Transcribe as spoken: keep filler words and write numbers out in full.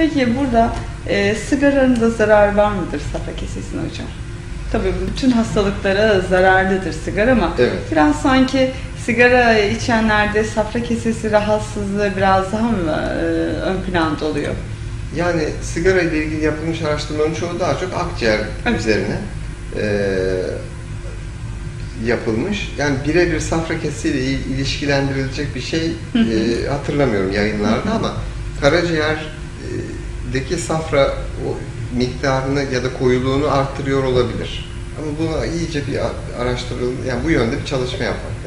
Peki burada e, sigaranın da zararı var mıdır Safra Kesesi'ne hocam? Tabii bütün hastalıklara zararlıdır sigara ama evet, biraz sanki sigara içenlerde Safra Kesesi rahatsızlığı biraz daha mı e, ön planda oluyor? Yani sigara ile ilgili yapılmış araştırmanın çoğu daha çok akciğer evet, üzerine e, yapılmış. Yani birebir Safra Kesesi ile ilişkilendirilecek bir şey e, hatırlamıyorum yayınlarda ama karaciğerdeki safra miktarını ya da koyuluğunu arttırıyor olabilir. Ama buna iyice bir araştırılma, yani bu yönde bir çalışma yapmak.